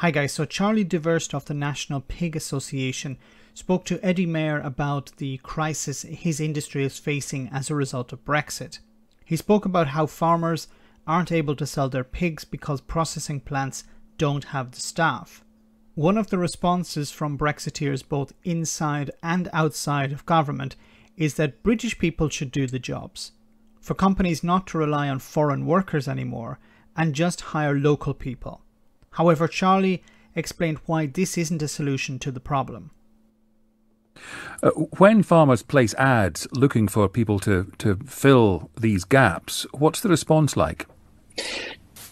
Hi guys, so Charlie Deverst of the National Pig Association spoke to Eddie Mair about the crisis his industry is facing as a result of Brexit. He spoke about how farmers aren't able to sell their pigs because processing plants don't have the staff. One of the responses from Brexiteers both inside and outside of government is that British people should do the jobs, for companies not to rely on foreign workers anymore and just hire local people. However, Charlie explained why this isn't a solution to the problem. When farmers place ads looking for people to fill these gaps, what's the response like?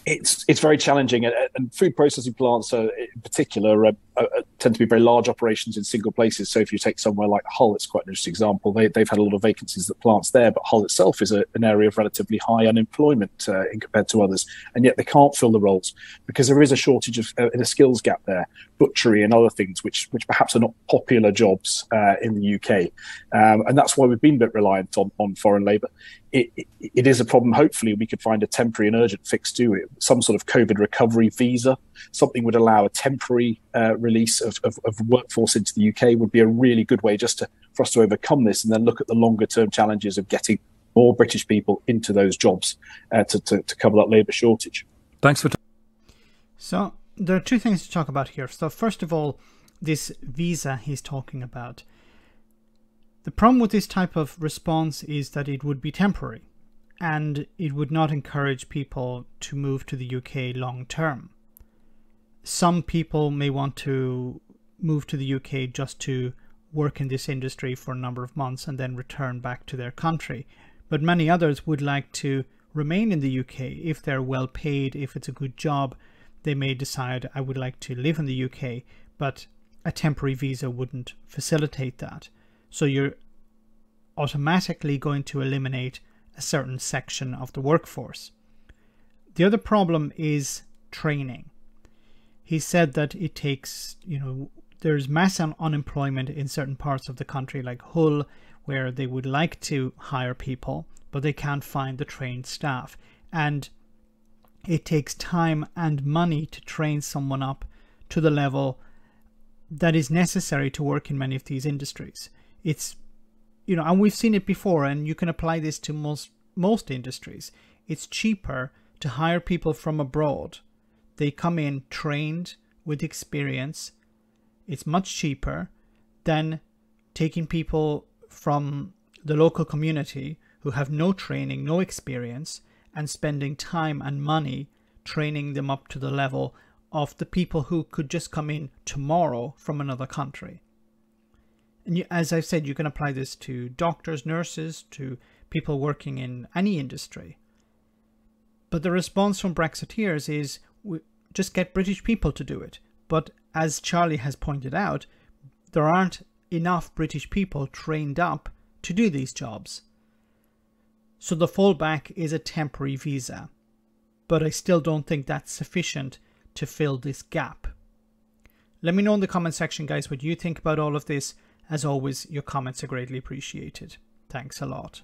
It's very challenging, and food processing plants in particular tend to be very large operations in single places. So if you take somewhere like Hull, it's quite an interesting example. They've had a lot of vacancies at plants there, but Hull itself is an area of relatively high unemployment compared to others, and yet they can't fill the roles because there is a shortage of a skills gap there, butchery and other things which perhaps are not popular jobs in the UK, and that's why we've been a bit reliant on foreign labour. It is a problem. Hopefully we could find a temporary and urgent fix to it. Some sort of COVID recovery visa, something would allow a temporary release of workforce into the UK would be a really good way just for us to overcome this, and then look at the longer term challenges of getting more British people into those jobs to cover that labour shortage. Thanks for So there are two things to talk about here. So first of all, this visa he's talking about. The problem with this type of response is that it would be temporary and it would not encourage people to move to the UK long term. Some people may want to move to the UK just to work in this industry for a number of months and then return back to their country. But many others would like to remain in the UK. If they're well paid, if it's a good job, they may decide, I would like to live in the UK, but a temporary visa wouldn't facilitate that. So you're automatically going to eliminate a certain section of the workforce. The other problem is training. He said that it takes, there's mass unemployment in certain parts of the country like Hull, where they would like to hire people, but they can't find the trained staff. And it takes time and money to train someone up to the level that is necessary to work in many of these industries. It's, and we've seen it before, and you can apply this to most industries. It's cheaper to hire people from abroad. They come in trained with experience. It's much cheaper than taking people from the local community who have no training, no experience, and spending time and money training them up to the level of the people who could just come in tomorrow from another country. And as I've said, you can apply this to doctors, nurses, to people working in any industry. But the response from Brexiteers is, we just get British people to do it. But as Charlie has pointed out, there aren't enough British people trained up to do these jobs. So the fallback is a temporary visa. But I still don't think that's sufficient to fill this gap. Let me know in the comment section, guys, what you think about all of this. As always, your comments are greatly appreciated. Thanks a lot.